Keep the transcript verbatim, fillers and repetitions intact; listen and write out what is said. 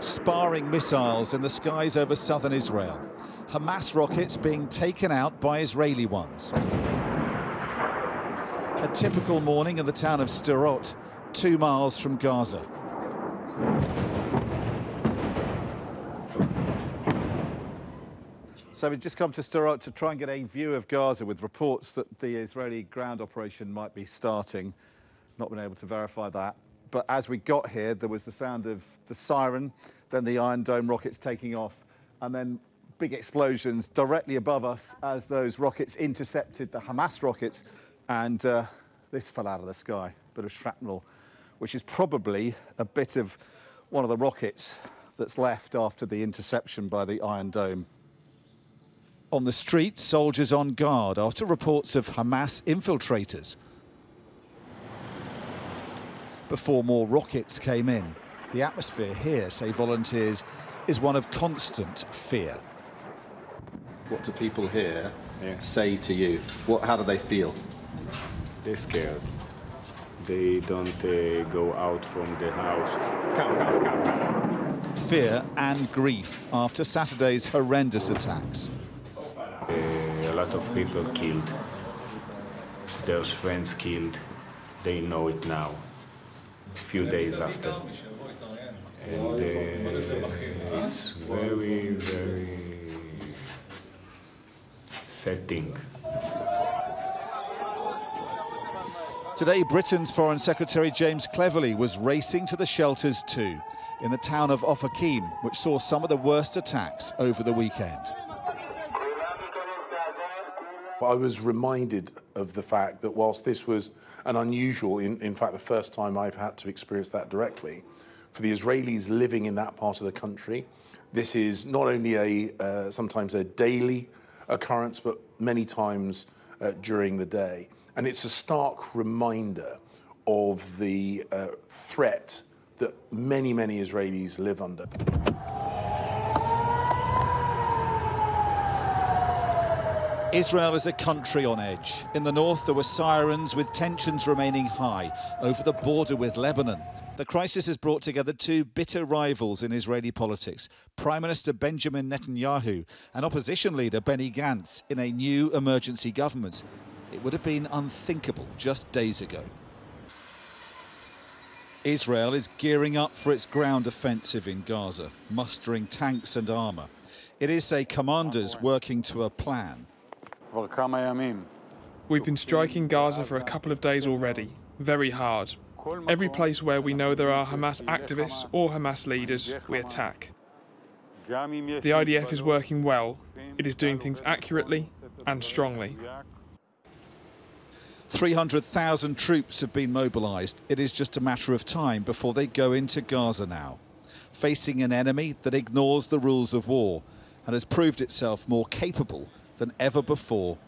sparring missiles in the skies over southern Israel. Hamas rockets being taken out by Israeli ones. A typical morning in the town of Sderot, two miles from Gaza. So we've just come to Sderot to try and get a view of Gaza, with reports that the Israeli ground operation might be starting. Not been able to verify that. But as we got here, there was the sound of the siren, then the Iron Dome rockets taking off, and then big explosions directly above us as those rockets intercepted the Hamas rockets. And uh, this fell out of the sky, a bit of shrapnel, which is probably a bit of one of the rockets that's left after the interception by the Iron Dome. On the street, soldiers on guard after reports of Hamas infiltrators. Before more rockets came in, the atmosphere here, say volunteers, is one of constant fear. What do people here yeah. say to you? What, how do they feel? They're scared. They don't uh, go out from the house. Come, come, come, come. Fear and grief after Saturday's horrendous attacks. Uh, a lot of people killed, their friends killed, they know it now, a few days after. And uh, it's very, very sad thing. Today, Britain's Foreign Secretary James Cleverly was racing to the shelters too, in the town of Ofakim, which saw some of the worst attacks over the weekend. I was reminded of the fact that whilst this was an unusual, in, in fact the first time I've had to experience that directly, for the Israelis living in that part of the country, this is not only a uh, sometimes a daily occurrence, but many times uh, during the day. And it's a stark reminder of the uh, threat that many, many Israelis live under. Israel is a country on edge. In the north, there were sirens with tensions remaining high over the border with Lebanon. The crisis has brought together two bitter rivals in Israeli politics, Prime Minister Benjamin Netanyahu and opposition leader Benny Gantz in a new emergency government. It would have been unthinkable just days ago. Israel is gearing up for its ground offensive in Gaza, mustering tanks and armour. It is, say, commanders working to a plan. We've been striking Gaza for a couple of days already, very hard. Every place where we know there are Hamas activists or Hamas leaders, we attack. The I D F is working well. It is doing things accurately and strongly. three hundred thousand troops have been mobilised. It is just a matter of time before they go into Gaza now, facing an enemy that ignores the rules of war and has proved itself more capable than ever before